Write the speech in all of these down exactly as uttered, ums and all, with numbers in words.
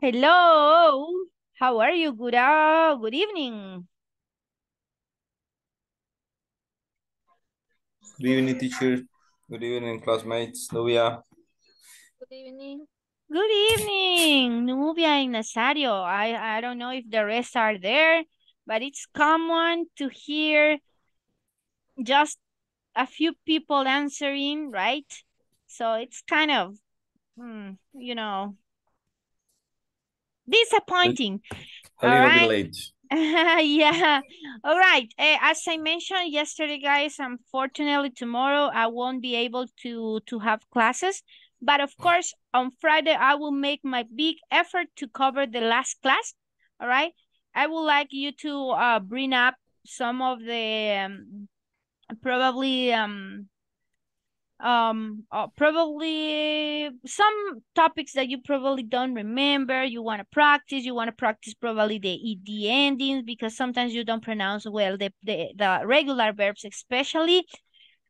Hello, how are you? Good, uh, good evening. Good evening, teacher. Good evening, classmates. Nubia. Good evening. Good evening, Nubia and Nazario. I, I don't know if the rest are there, but it's common to hear just a few people answering, right? So it's kind of, hmm, you know, disappointing. A little right. bit late. Yeah. All right. Uh, as I mentioned yesterday, guys, unfortunately tomorrow I won't be able to to have classes. But of course, on Friday, I will make my big effort to cover the last class. All right. I would like you to uh, bring up some of the um, probably um, um uh, probably some topics that you probably don't remember. You want to practice. You want to practice probably the E D endings because sometimes you don't pronounce well the the, the regular verbs, especially.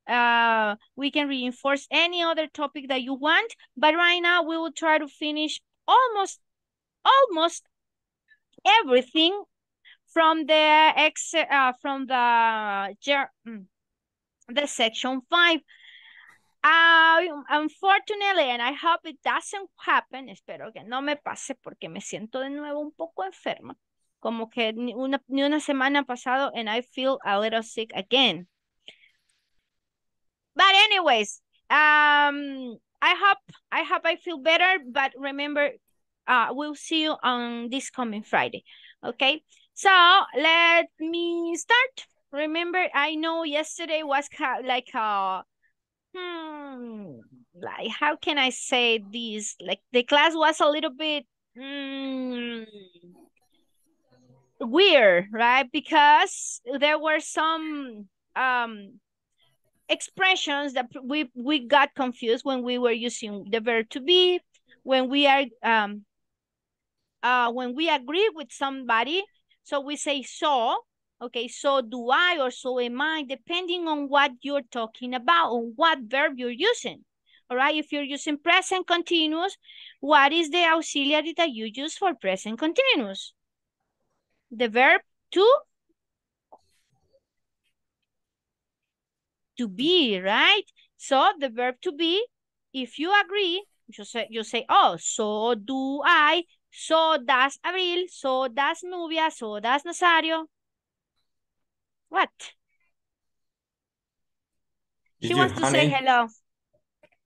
Uh, we can reinforce any other topic that you want, but right now we will try to finish almost, almost everything from the ex, uh, from the the section five. Uh, unfortunately, and I hope it doesn't happen. Espero que no me pase porque me siento de nuevo un poco enferma, como que ni una ni una semana pasado, and I feel a little sick again. But anyways, um, I hope I hope I feel better. But remember, uh, we'll see you on this coming Friday. Okay, so let me start. Remember, I know yesterday was like a, hmm, like how can I say this? Like the class was a little bit hmm, weird, right? Because there were some um. expressions that we we got confused when we were using the verb to be, when we are um uh when we agree with somebody, so we say so, okay, so do I or so am I, depending on what you're talking about, on what verb you're using. All right, if you're using present continuous, what is the auxiliary that you use for present continuous? The verb to to be, right? So the verb to be, if you agree, you say, you say, oh, so do I, so does Abril, so does Nubia, so does Nazario. What? Is she wants honey? to say hello.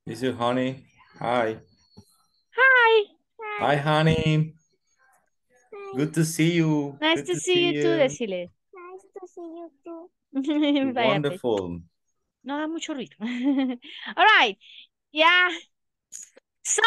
Is it honey? Hi. Hi. Hi, Hi honey. Hi. Good to see you. Nice to, to see, see you, you too, Desile. Nice to see you too. Wonderful. No da mucho ruido. All right. Yeah. So,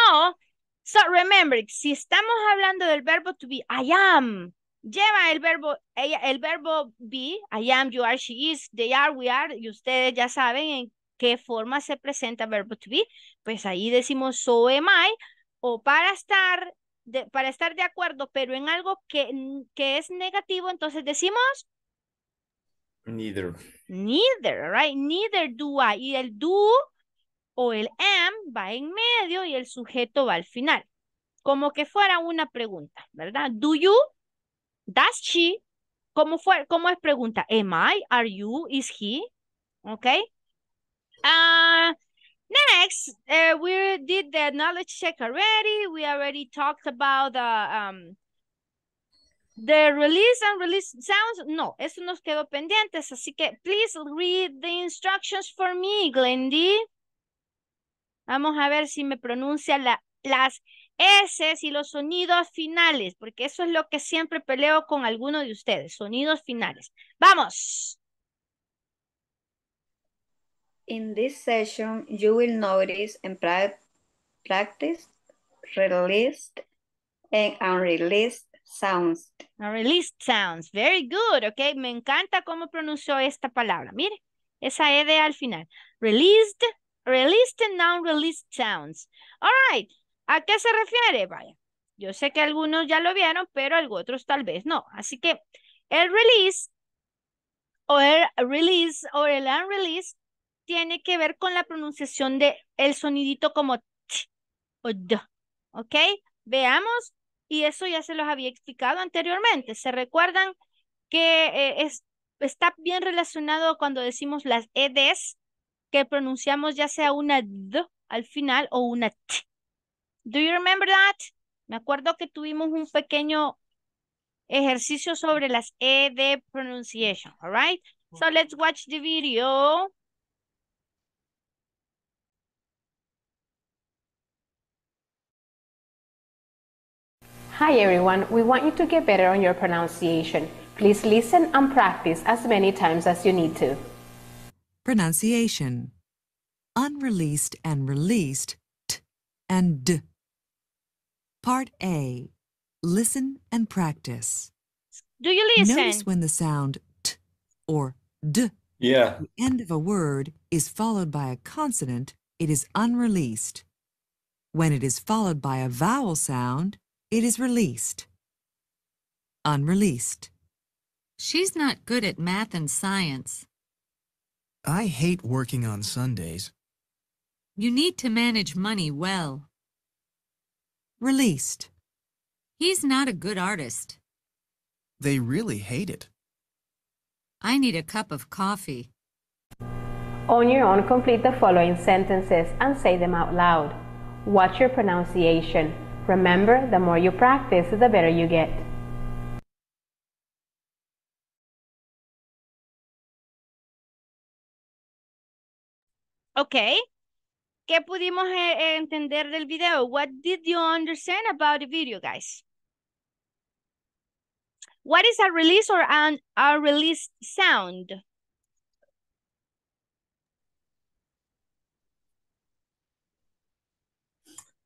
so remember, si estamos hablando del verbo to be, I am, lleva el verbo, el verbo be, I am, you are, she is, they are, we are, y ustedes ya saben en qué forma se presenta el verbo to be, pues ahí decimos so am I, o para estar de, para estar de acuerdo, pero en algo que, que es negativo, entonces decimos neither. Neither, right? Neither do I. Y el do o el am va en medio y el sujeto va al final. Como que fuera una pregunta, ¿verdad? Do you? Does she? ¿Cómo, fue, cómo es pregunta? Am I? Are you? Is he? Okay. Uh, next, uh, we did the knowledge check already. We already talked about the... Um, The release and release sounds, no, eso nos quedó pendientes, así que please read the instructions for me, Glendy. Vamos a ver si me pronuncia la, las S y los sonidos finales, porque eso es lo que siempre peleo con alguno de ustedes, sonidos finales. ¡Vamos! In this session, you will notice and practice released and unreleased sounds. Released sounds. Very good. Okay. Me encanta cómo pronunció esta palabra. Mire, esa E de al final. Released, released and non-released sounds. All right. ¿A qué se refiere? Vaya. Yo sé que algunos ya lo vieron, pero otros tal vez no. Así que el release o el release o el unrelease tiene que ver con la pronunciación de el sonidito como t o d. Ok. Veamos y eso ya se los había explicado anteriormente. ¿Se recuerdan que eh, es, está bien relacionado cuando decimos las eds que pronunciamos ya sea una d al final o una t? Do you remember that? Me acuerdo que tuvimos un pequeño ejercicio sobre las ed pronunciation, all right? So let's watch the video. Hi everyone, we want you to get better on your pronunciation. Please listen and practice as many times as you need to. Pronunciation. Unreleased and released, t and d. Part A. Listen and practice. Do you listen? Notice when the sound t or d, yeah, the end of a word is followed by a consonant, it is unreleased. When it is followed by a vowel sound, it is released. Unreleased. She's not good at math and science. I hate working on Sundays. You need to manage money well. Released. He's not a good artist. They really hate it. I need a cup of coffee. On your own, complete the following sentences and say them out loud. Watch your pronunciation. Remember, the more you practice, the better you get. Okay. ¿Qué pudimos eh, entender del video? What did you understand about the video, guys? What is a release or an a released sound?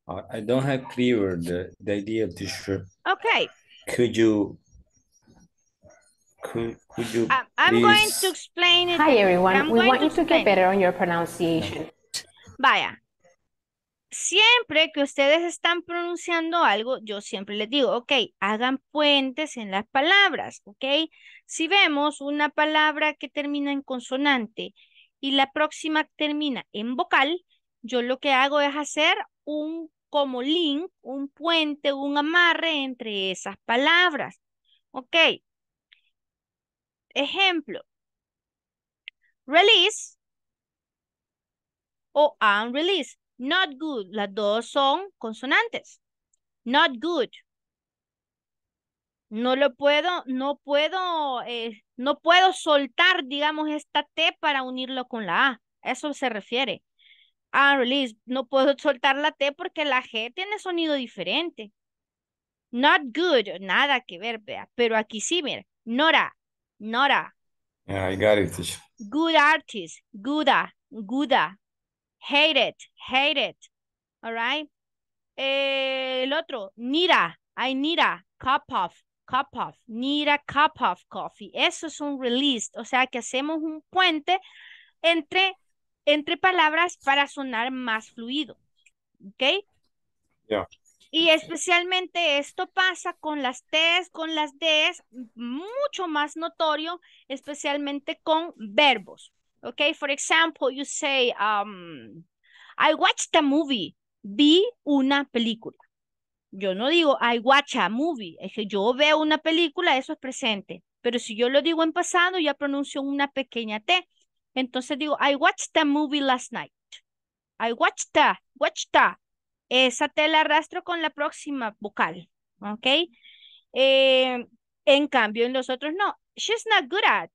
I don't have clear the, the idea of this trip. Okay. Could you, could, could you uh, I'm going to explain it. Hi, everyone. I'm we want you to get better on your pronunciation. Vaya, siempre que ustedes están pronunciando algo, yo siempre les digo, ok, hagan puentes en las palabras, ok. Si vemos una palabra que termina en consonante y la próxima termina en vocal, yo lo que hago es hacer un como link, un puente, un amarre entre esas palabras, ok. Ejemplo, release o unreleased. Not good. Las dos son consonantes. Not good. No lo puedo, no puedo, eh, no puedo soltar, digamos, esta T para unirlo con la A. A eso se refiere. Unreleased. No puedo soltar la T porque la G tiene sonido diferente. Not good. Nada que ver, vea. Pero aquí sí, mira. Nora. Nora. Yeah, I got it. Good artist. Guda. Guda. Hate it, hate it, all right? Eh, el otro, need a, I need a cup of, cup of, need a cup of coffee. Eso es un release, o sea que hacemos un puente entre, entre palabras para sonar más fluido, ¿ok? Yeah. Y especialmente esto pasa con las T's, con las D's, mucho más notorio, especialmente con verbos. Okay, for example, you say, um, I watched a movie. Vi una película. Yo no digo, I watch a movie. Es que yo veo una película, eso es presente. Pero si yo lo digo en pasado, ya pronuncio una pequeña T. Entonces digo, I watched a movie last night. I watched a, watched a. Esa T la arrastro con la próxima vocal. Okay. Eh, en cambio, en los otros no. She's not good at.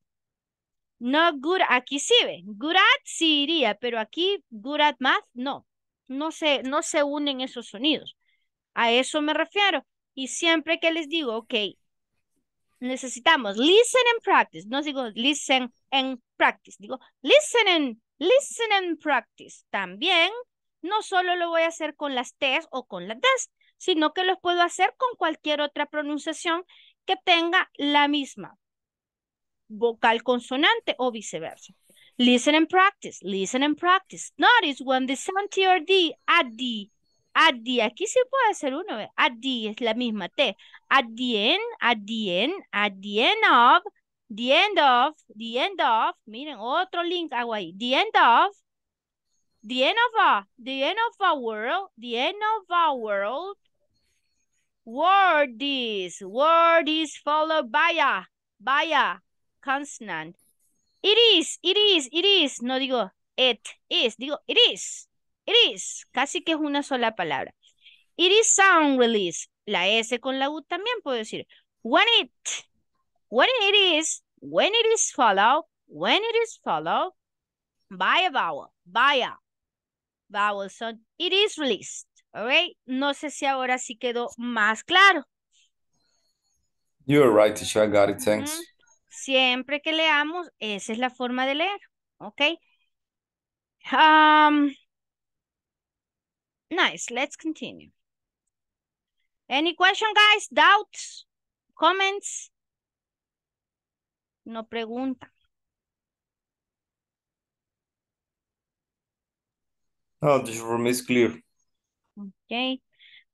No good, aquí sí ve, good at sí iría, pero aquí good at math no, no se, no se unen esos sonidos, a eso me refiero. Y siempre que les digo, ok, necesitamos listen and practice, no digo listen and practice, digo listen and, listen and practice. También no solo lo voy a hacer con las T's o con las D's, sino que los puedo hacer con cualquier otra pronunciación que tenga la misma vocal consonante o viceversa. Listen and practice, listen and practice. Notice when the sound T or D, at the, at the, aquí sí puede ser uno, ¿eh? At the es la misma T. At the end, at the end, at the end of, the end of, the end of, miren, otro link hago ahí, the end of, the end of a, the end of a world, the end of a world, Word is. Word is followed by a, by a consonant. It is, it is, it is. No digo it is, digo it is. It is. Casi que es una sola palabra. It is sound release. La S con la U también puedo decir. When it, when it is, when it is followed, when it is followed by a vowel, by a vowel sound, it is released. Alright, no sé si ahora sí quedó más claro. You're right, teacher, I got it, thanks. Mm-hmm. Siempre que leamos, esa es la forma de leer, okay? Um, nice, let's continue. Any question, guys? Doubts? Comments? No pregunta. Oh, this room is clear. Okay,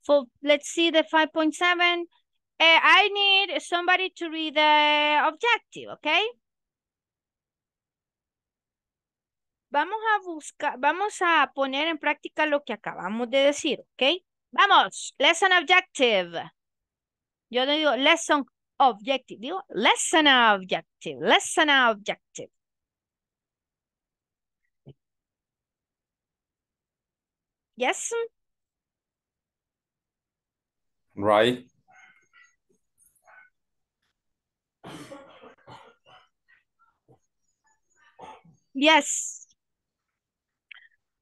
so let's see the five point seven. Uh, I need somebody to read the objective, okay? Vamos a buscar, vamos a poner en práctica lo que acabamos de decir, okay? Vamos, lesson objective. Yo no digo lesson objective, digo lesson objective, lesson objective. Yes? Right. Yes.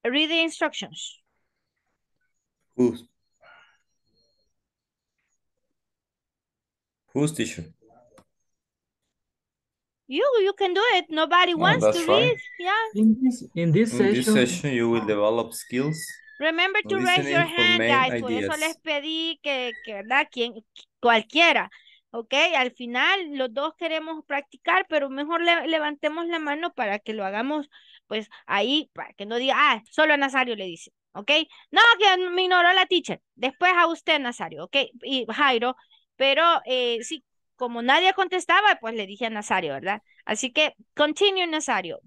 Read the instructions. Who's? Who's teacher? You, you can do it. Nobody no, wants to right. read. Yeah. In this, in this in session. This session, you will develop skills. Remember to raise your hand, guys. Por eso les pedí que, que ¿verdad? Quien, cualquiera. Ok, al final los dos queremos practicar, pero mejor le, levantemos la mano para que lo hagamos, pues ahí, para que no diga, ah, solo a Nazario le dice. Ok, no, que me ignoró la teacher. Después a usted, Nazario, ok, y Jairo, pero eh, sí, como nadie contestaba, pues le dije a Nazario, ¿verdad? Así que, continue, Nazario.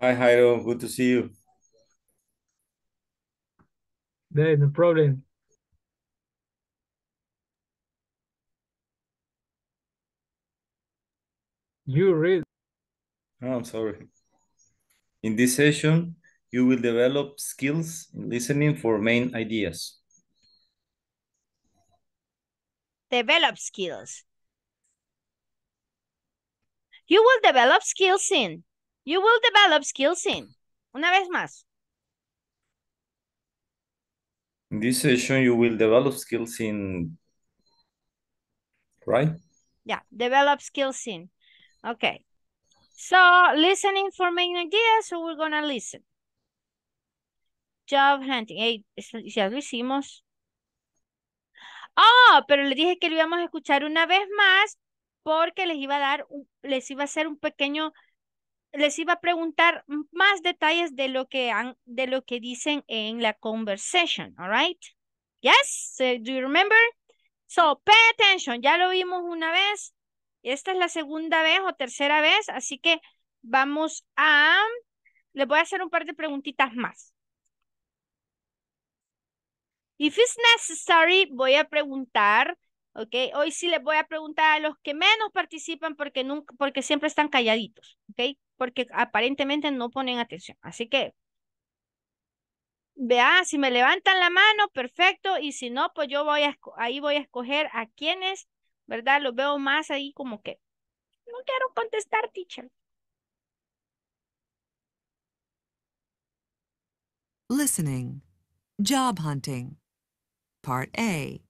Hi, Jairo, good to see you. There, no problem. You read. Oh, I'm sorry. In this session, you will develop skills in listening for main ideas. Develop skills. You will develop skills in. You will develop skills in. Una vez más. In this session, you will develop skills in, right? Yeah, develop skills in. Okay. So, listening for main ideas, so we're going to listen. Job hunting. Hey, ya lo hicimos. Oh, pero les dije que lo íbamos a escuchar una vez más porque les iba a dar, les iba a hacer un pequeño, les iba a preguntar más detalles de lo que han, de lo que dicen en la conversation, all right? Yes, uh, do you remember? So, pay attention, ya lo vimos una vez. Esta es la segunda vez o tercera vez, así que vamos a, les voy a hacer un par de preguntitas más. If it's necessary, voy a preguntar, ok, hoy sí les voy a preguntar a los que menos participan porque nunca, porque siempre están calladitos, ok. Porque aparentemente no ponen atención. Así que, vea, si me levantan la mano, perfecto. Y si no, pues yo voy a, ahí voy a escoger a quienes, ¿verdad? Los veo más ahí como que, no quiero contestar, teacher. Listening. Job hunting. Part A.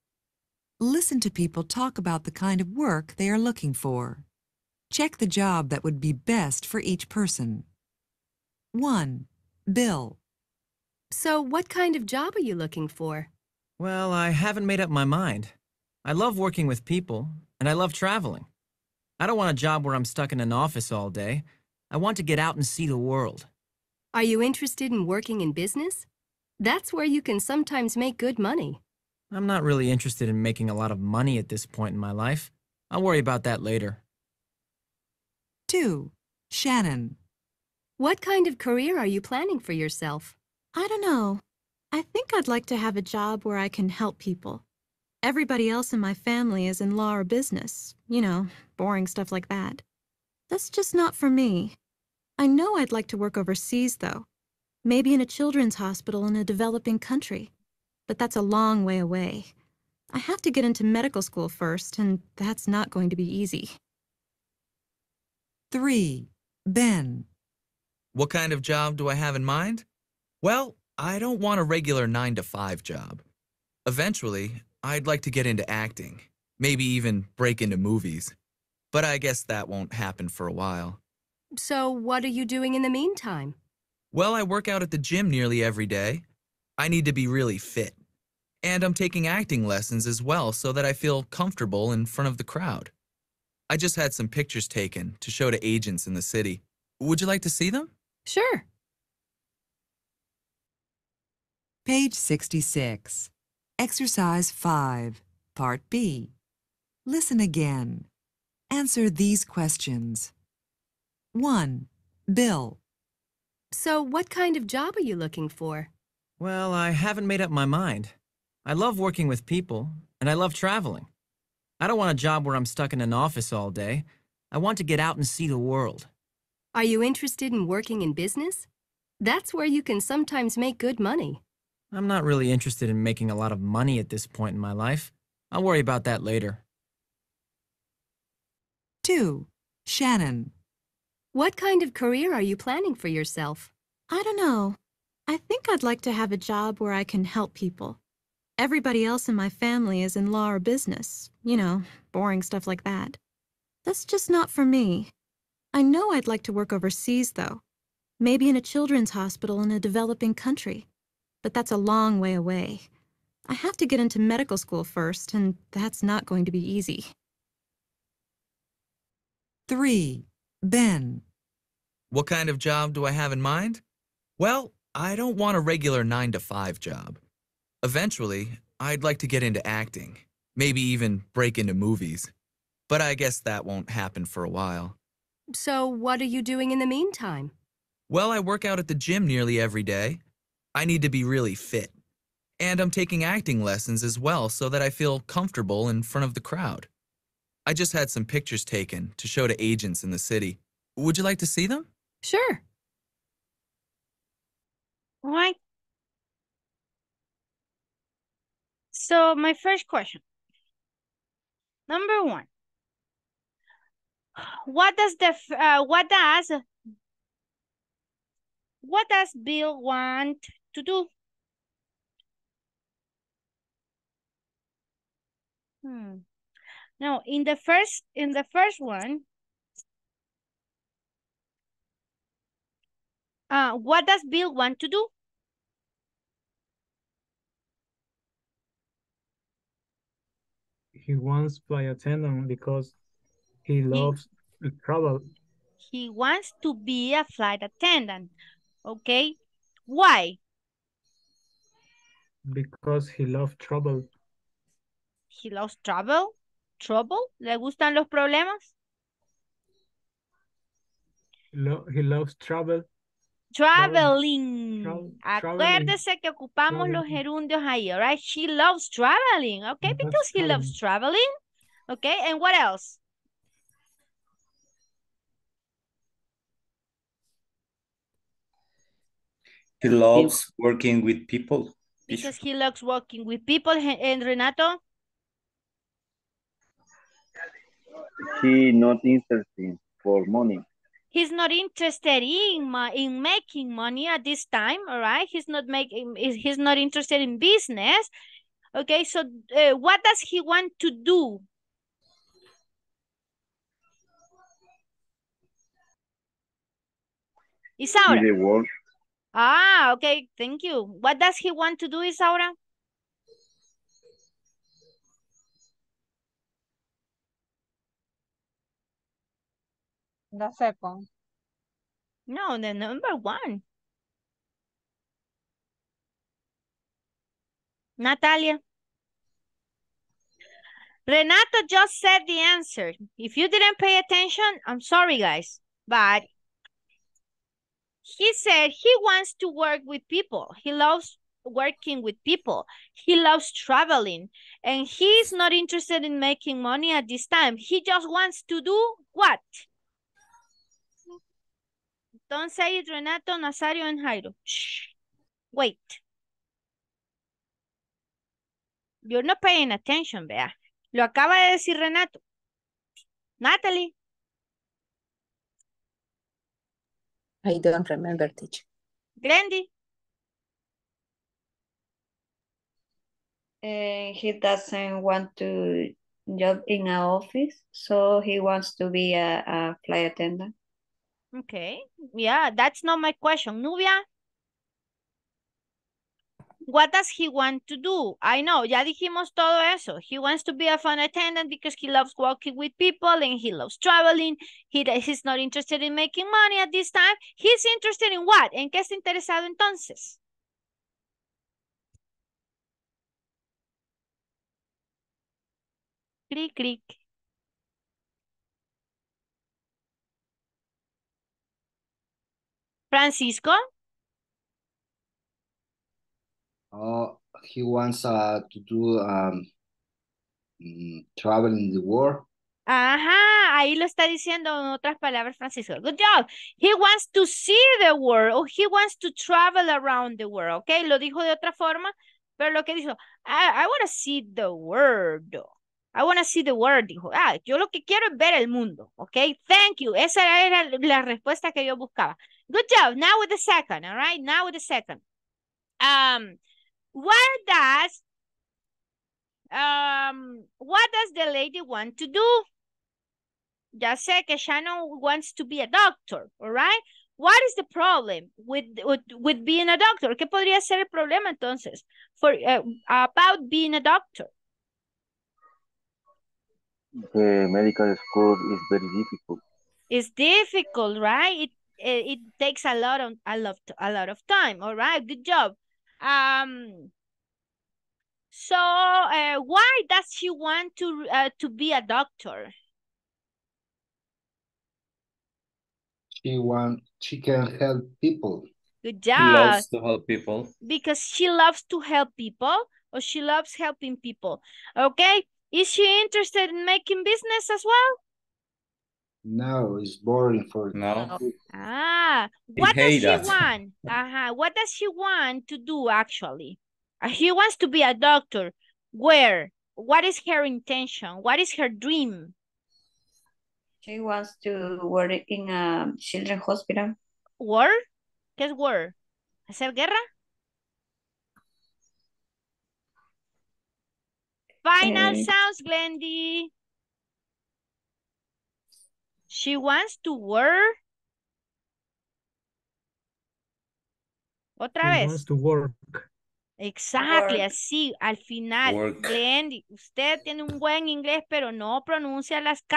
Listen to people talk about the kind of work they are looking for. Check the job that would be best for each person. one. Bill. So what kind of job are you looking for? Well, I haven't made up my mind. I love working with people, and I love traveling. I don't want a job where I'm stuck in an office all day. I want to get out and see the world. Are you interested in working in business? That's where you can sometimes make good money. I'm not really interested in making a lot of money at this point in my life. I'll worry about that later. two. Shannon. What kind of career are you planning for yourself? I don't know. I think I'd like to have a job where I can help people. Everybody else in my family is in law or business. You know, boring stuff like that. That's just not for me. I know I'd like to work overseas, though. Maybe in a children's hospital in a developing country. But that's a long way away. I have to get into medical school first, and that's not going to be easy. Three. Ben. What kind of job do I have in mind? Well, I don't want a regular nine to five job. Eventually, I'd like to get into acting, maybe even break into movies. But I guess that won't happen for a while. So what are you doing in the meantime? Well, I work out at the gym nearly every day. I need to be really fit. And I'm taking acting lessons as well so that I feel comfortable in front of the crowd. I just had some pictures taken to show to agents in the city. Would you like to see them? Sure. Page sixty-six. Exercise five, Part B. Listen again. Answer these questions. One. Bill. So what kind of job are you looking for? Well, I haven't made up my mind. I love working with people, and I love traveling. I don't want a job where I'm stuck in an office all day. I want to get out and see the world. Are you interested in working in business? That's where you can sometimes make good money. I'm not really interested in making a lot of money at this point in my life. I'll worry about that later. Two. Shannon. What kind of career are you planning for yourself? I don't know. I think I'd like to have a job where I can help people. Everybody else in my family is in law or business. You know, boring stuff like that. That's just not for me. I know I'd like to work overseas, though. Maybe in a children's hospital in a developing country. But that's a long way away. I have to get into medical school first, and that's not going to be easy. Three. Ben. What kind of job do I have in mind? Well, I don't want a regular nine to five job. Eventually, I'd like to get into acting, maybe even break into movies. But I guess that won't happen for a while. So what are you doing in the meantime? Well, I work out at the gym nearly every day. I need to be really fit. And I'm taking acting lessons as well so that I feel comfortable in front of the crowd. I just had some pictures taken to show to agents in the city. Would you like to see them? Sure. What? So my first question. Number one. What does the uh, what does what does Bill want to do? Hmm. No, in the first in the first one, uh, what does Bill want to do? He wants flight attendant because he loves he, travel. He wants to be a flight attendant. Okay, why? Because he loves trouble. He loves trouble. Trouble? ¿Le gustan los problemas? Lo, he loves travel. Traveling. Travel, travel, Acuérdese que ocupamos traveling. Los gerundios ahí, all right? She loves traveling, okay? Because That's he traveling. Loves traveling, okay? And what else? He loves working with people. Because he loves working with people, and Renato? He's not interested for money. He's not interested in in making money at this time, all right? He's not making. He's not interested in business. Okay, so uh, what does he want to do? Isaura. The work. Ah, okay. Thank you. What does he want to do, Isaura? The second. No, the number one. Natalia. Renato just said the answer. If you didn't pay attention, I'm sorry, guys. But he said he wants to work with people. He loves working with people. He loves traveling and he's not interested in making money at this time. He just wants to do what? Don't say it, Renato, Nazario, and Jairo. Shh. Wait. You're not paying attention, Bea. Lo acaba de decir Renato. Natalie. I don't remember, teacher. Glendy. Uh, he doesn't want to job in an office, so he wants to be a, a flight attendant. Okay, yeah, that's not my question. Nubia, what does he want to do? I know, ya dijimos todo eso. He wants to be a flight attendant because he loves working with people and he loves traveling. He, he's not interested in making money at this time. He's interested in what? ¿En qué está interesado entonces? Click, click. Francisco? Oh, he wants uh, to do um, travel in the world. Ajá, ahí lo está diciendo en otras palabras, Francisco. Good job. He wants to see the world, or he wants to travel around the world, okay? Lo dijo de otra forma, pero lo que dijo, I, I want to see the world. I want to see the world, dijo. Ah, yo lo que quiero es ver el mundo, okay? Thank you. Esa era la respuesta que yo buscaba. Good job. Now with the second, all right? Now with the second. Um, what does, um, what does the lady want to do? Ya sé que Shannon wants to be a doctor, all right? What is the problem with, with, with being a doctor? ¿Qué podría ser el problema entonces for, uh, about being a doctor? The medical school is very difficult. It's difficult, right? It it, it takes a lot of a lot a lot of time. All right, good job. Um. So, uh, why does she want to uh, to be a doctor? She want she can help people. Good job. She loves to help people because she loves to help people, or she loves helping people. Okay. Is she interested in making business as well? No, it's boring for her. No. Ah, what does she want? Uh-huh. What does she want to do actually? She wants to be a doctor. Where? What is her intention? What is her dream? She wants to work in a children's hospital. War? ¿Qué es war? ¿Hacer guerra? Final uh, sounds, Glendy. She wants to work. Otra vez. She wants to work. Exactly, work. Así, al final. Work. Glendy, usted tiene un buen inglés, pero no pronuncia las K,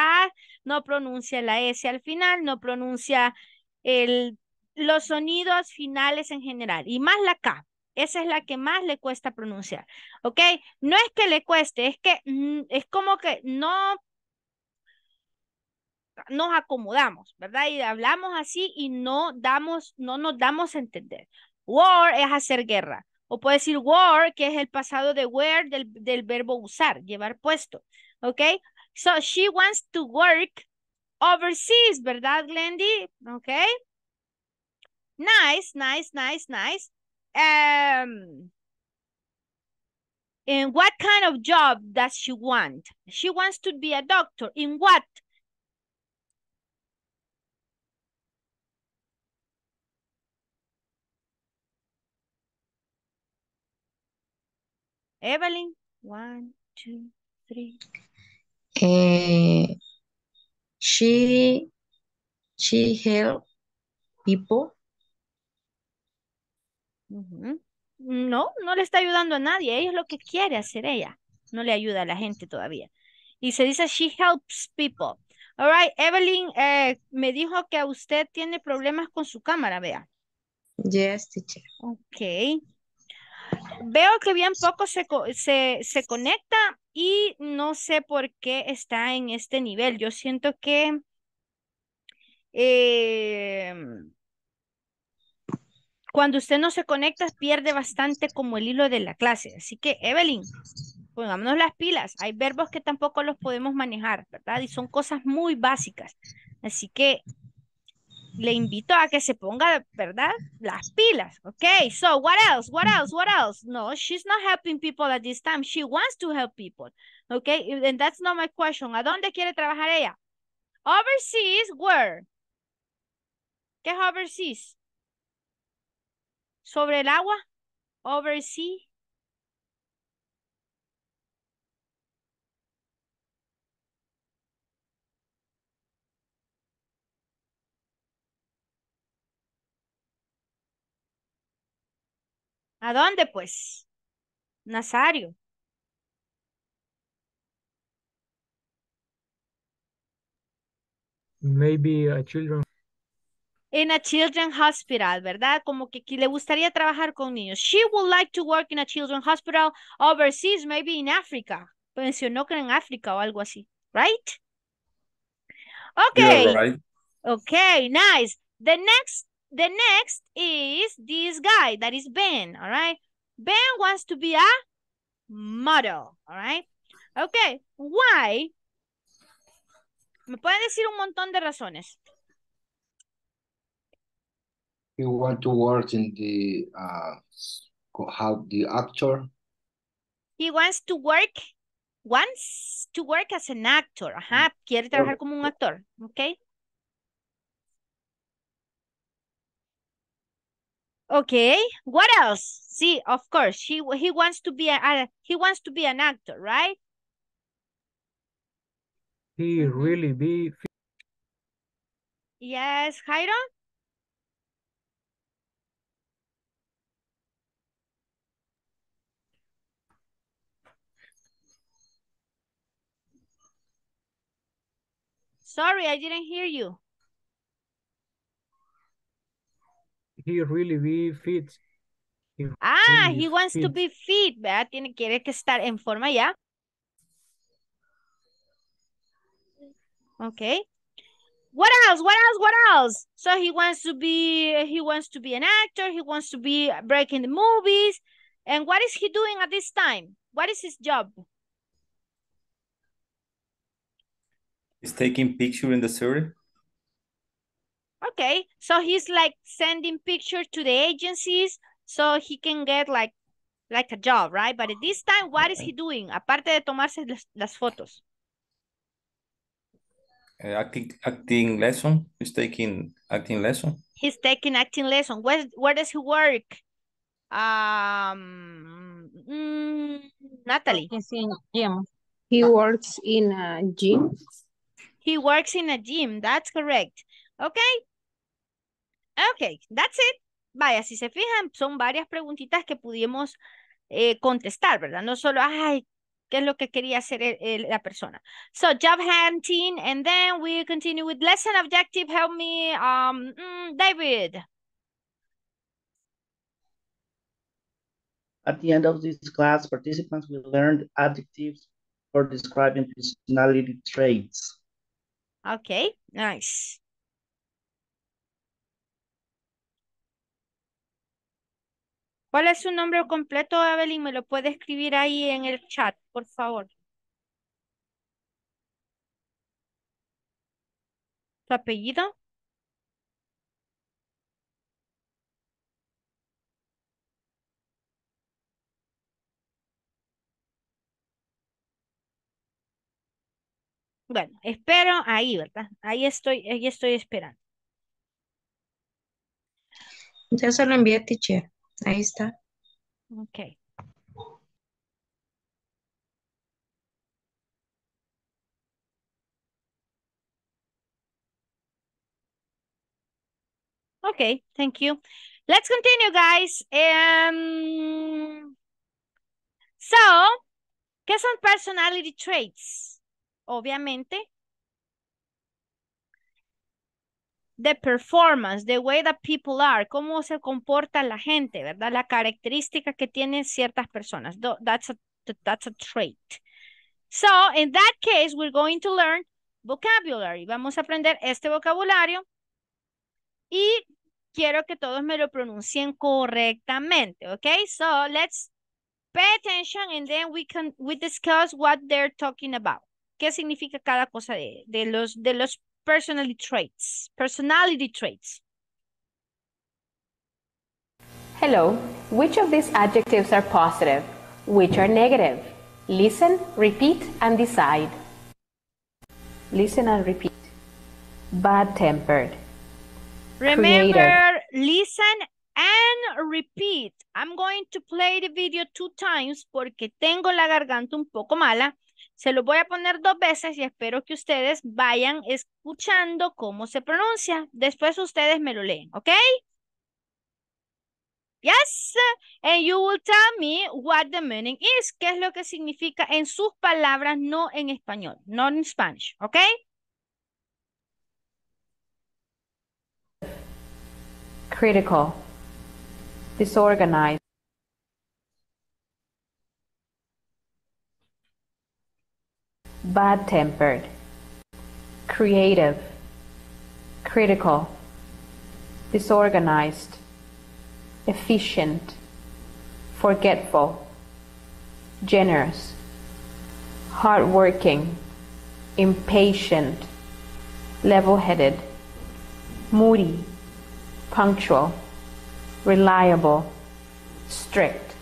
no pronuncia la S al final, no pronuncia el, los sonidos finales en general, y más la K. Esa es la que más le cuesta pronunciar, ¿ok? No es que le cueste, es que es como que no nos acomodamos, ¿verdad? Y hablamos así y no damos, no nos damos a entender. War es hacer guerra. O puede decir war, que es el pasado de wear del, del verbo usar, llevar puesto, ¿ok? So, she wants to work overseas, ¿verdad, Glendy? ¿Ok? Nice, nice, nice, nice. Um, and what kind of job does she want? She wants to be a doctor. In what? Evelyn, one, two, three. Uh, she, she help people. Uh-huh. No, no le está ayudando a nadie. Ella es lo que quiere hacer ella. No le ayuda a la gente todavía. Y se dice, she helps people. All right, Evelyn, eh, me dijo que usted tiene problemas con su cámara, vea. Yes, teacher. Ok. Veo que bien poco se, se, se conecta y no sé por qué está en este nivel. Yo siento que... Eh, cuando usted no se conecta, pierde bastante como el hilo de la clase. Así que, Evelyn, pongámonos las pilas. Hay verbos que tampoco los podemos manejar, ¿verdad? Y son cosas muy básicas. Así que le invito a que se ponga, ¿verdad? Las pilas. Okay, so what else? What else? What else? No, she's not helping people at this time. She wants to help people. Okay, and that's not my question. ¿A dónde quiere trabajar ella? Overseas, where? ¿Qué es overseas? ¿Sobre el agua? Overseas. ¿A dónde, pues? Nazario. Maybe a children. In a children's hospital, ¿verdad? Como que, que le gustaría trabajar con niños. She would like to work in a children's hospital overseas, maybe in Africa. Mencionó que en África o algo así, right? Okay. You're right. Okay, nice. The next The next is this guy, that is Ben, all right? Ben wants to be a model, all right? Okay, why? Me pueden decir un montón de razones. You want to work in the, uh, how the actor? He wants to work, wants to work as an actor. Ajá, quiere trabajar como un actor, okay? Okay, what else? See, of course, he he wants to be a, a he wants to be an actor, right? He really be. Yes, Jairo. Sorry, I didn't hear you. He really be fit. He ah, really he wants fit. to be fit, ¿verdad? Tiene, quiere que estar en forma ya. Okay. What else? What else? What else? So he wants to be, he wants to be an actor. He wants to be breaking the movies. And what is he doing at this time? What is his job? He's taking picture in the survey. Okay, so he's like sending pictures to the agencies so he can get like like a job, right? But at this time, what is he doing? Aparte de tomarse las, las fotos. Uh, acting, acting lesson. He's taking acting lesson. He's taking acting lesson. Where, where does he work? Um, mm, Natalie. He's in a gym. He works in a gym. He works in a gym. That's correct. Okay. Ok, that's it. Vaya, si se fijan, son varias preguntitas que pudimos eh, contestar, ¿verdad? No solo, ay, ¿qué es lo que quería hacer el, el, la persona? So, job hunting, and then we continue with lesson objective. Help me, um, David. At the end of this class, participants will learn adjectives for describing personality traits. Okay, nice. ¿Cuál es su nombre completo, Evelyn? Me lo puede escribir ahí en el chat, por favor. ¿Tu apellido? Bueno, espero ahí, ¿verdad? Ahí estoy, ahí estoy esperando. Ya se lo envié, teacher. Ahí está. Ok. Ok, thank you. Let's continue, guys. Um, so, ¿qué son personality traits? Obviamente, the performance, the way that people are, cómo se comporta la gente, ¿verdad? La característica que tienen ciertas personas. That's a, that's a trait. So, in that case, we're going to learn vocabulary. Vamos a aprender este vocabulario. Y quiero que todos me lo pronuncien correctamente, okay? So let's pay attention and then we can we discuss what they're talking about. ¿Qué significa cada cosa de, de los de los personality traits? Personality traits. Hello. Which of these adjectives are positive? Which are negative? Listen, repeat, and decide. Listen and repeat. Bad-tempered. Remember, creator. Listen and repeat. I'm going to play the video two times porque tengo la garganta un poco mala. Se lo voy a poner dos veces y espero que ustedes vayan escuchando cómo se pronuncia. Después ustedes me lo leen, ¿ok? Yes, and you will tell me what the meaning is. ¿Qué es lo que significa en sus palabras, no en español, not in Spanish, ¿ok? Critical, disorganized, bad-tempered, creative, critical, disorganized, efficient, forgetful, generous, hardworking, impatient, level-headed, moody, punctual, reliable, strict.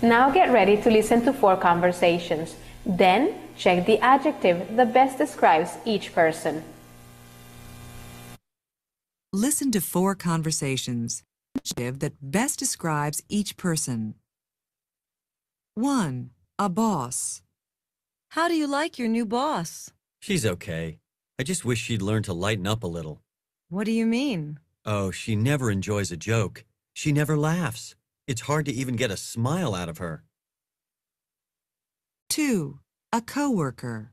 Now get ready to listen to four conversations. Then check the adjective that best describes each person. Listen to four conversations. Adjective that best describes each person. One. A boss. How do you like your new boss? She's okay. I just wish she'd learn to lighten up a little. What do you mean? Oh, she never enjoys a joke. She never laughs. It's hard to even get a smile out of her. Two. A coworker.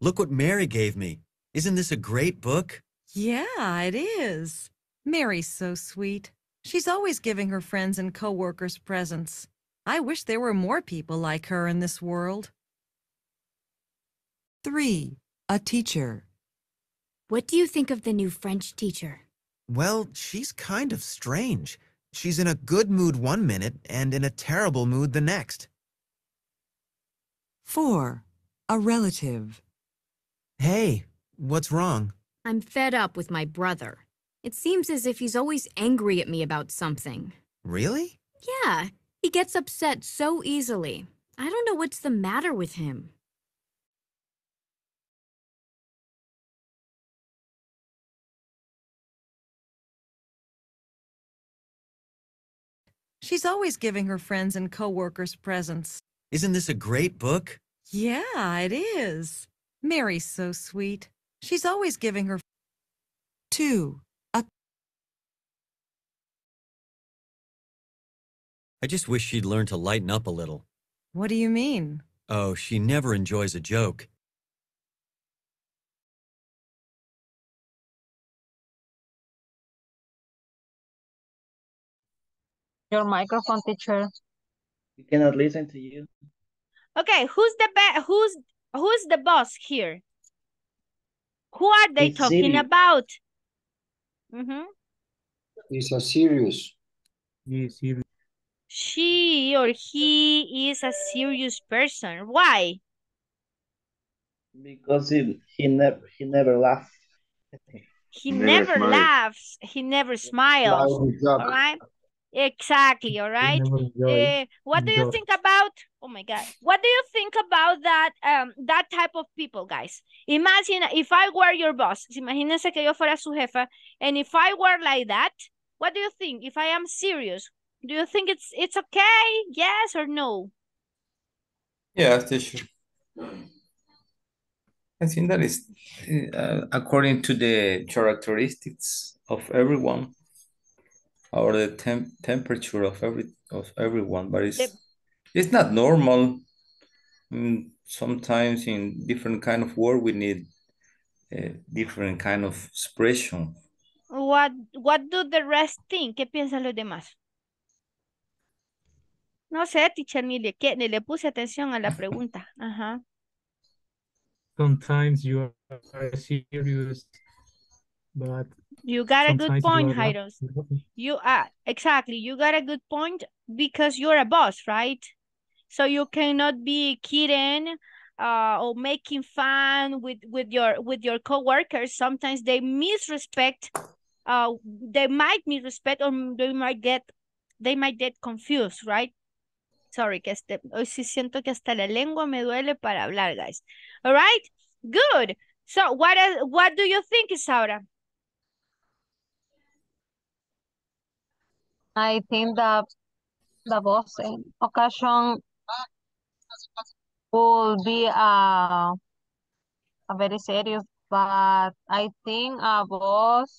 Look what Mary gave me. Isn't this a great book? Yeah, it is. Mary's so sweet. She's always giving her friends and coworkers presents. I wish there were more people like her in this world. Three. A teacher. What do you think of the new French teacher? Well, she's kind of strange. She's in a good mood one minute and in a terrible mood the next. Four. A relative. Hey, what's wrong? I'm fed up with my brother. It seems as if he's always angry at me about something. Really? Yeah, he gets upset so easily. I don't know what's the matter with him. She's always giving her friends and coworkers presents. Isn't this a great book? Yeah, it is. Mary's so sweet. She's always giving her... Two. A... I just wish she'd learn to lighten up a little. What do you mean? Oh, she never enjoys a joke. Your microphone, teacher. We cannot listen to you. Okay, who's the ba who's who's the boss here? Who are they it's talking serious. about? Mm-hmm. It's a serious. It's serious. She or he is a serious person. Why? Because he he never he never laughs. He never, never laughs. He never smiles. All right. Exactly, all right? Uh, what do you think about, oh my God, what do you think about that um, that type of people, guys? Imagine if I were your boss, imagínense que yo fuera su jefa, and if I were like that, what do you think? If I am serious, do you think it's it's okay? Yes or no? Yeah, teacher. I think that is uh, according to the characteristics of everyone. Or the temp temperature of every of everyone, but it's yep. it's not normal. I mean, sometimes in different kind of work we need a different kind of expression. What what do the rest think? ¿Qué piensan los demás? No sé, teacher, ni le ni le puse atención a la pregunta. Ajá. Sometimes you are serious But you got a good point, Jairo. You are, exactly, you got a good point because you're a boss, right? So you cannot be kidding uh, or making fun with, with your with your coworkers. Sometimes they misrespect, uh, they might misrespect, or they might get they might get confused, right? Sorry, que este, hoy sí siento que hasta la lengua me duele para hablar, guys. All right, good. So what what do you think, Isaura? I think that the boss in occasion will be a, a very serious, but I think a boss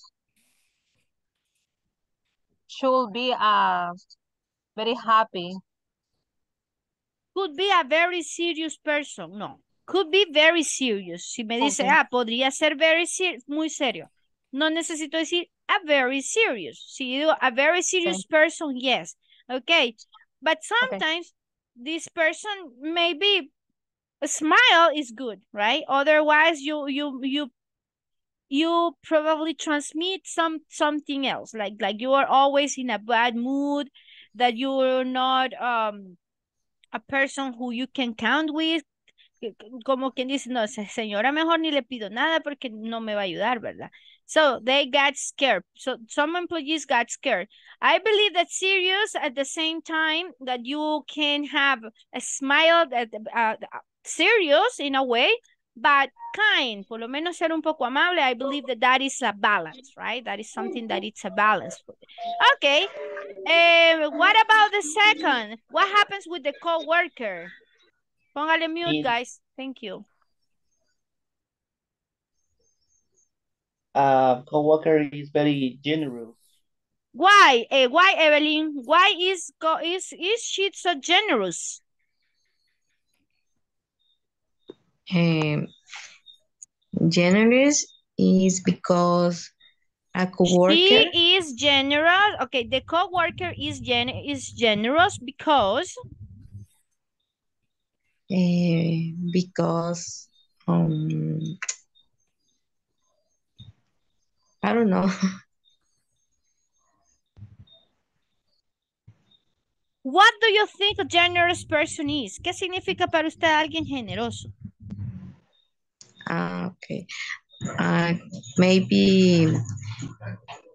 should be a very happy. Could be a very serious person. No, could be very serious. Si me dice, okay. ah, podría ser very ser muy serio. No necesito decir a very serious. Si you do a very serious okay. person, yes. Okay, but sometimes okay. this person maybe a smile is good, right? Otherwise, you you you you probably transmit some something else, like like you are always in a bad mood, that you're not um a person who you can count with. Como quien dice, no, señora, mejor ni le pido nada porque no me va a ayudar, ¿verdad? So they got scared. So some employees got scared. I believe that's serious at the same time that you can have a smile, that uh, serious in a way, but kind. Por lo menos ser un poco amable. I believe that that is a balance, right? That is something that it's a balance. Okay. Uh, what about the second? What happens with the coworker? Póngale mute, guys. Thank you. Uh, co-worker is very generous. Why? Uh, why, Evelyn? Why is co is is she so generous? Um, generous is because a co-worker. She is generous. Okay, the co-worker is gen is generous because. Uh, because um. I don't know. What do you think a generous person is? ¿Qué significa para usted alguien generoso? Ah, uh, okay. Uh, maybe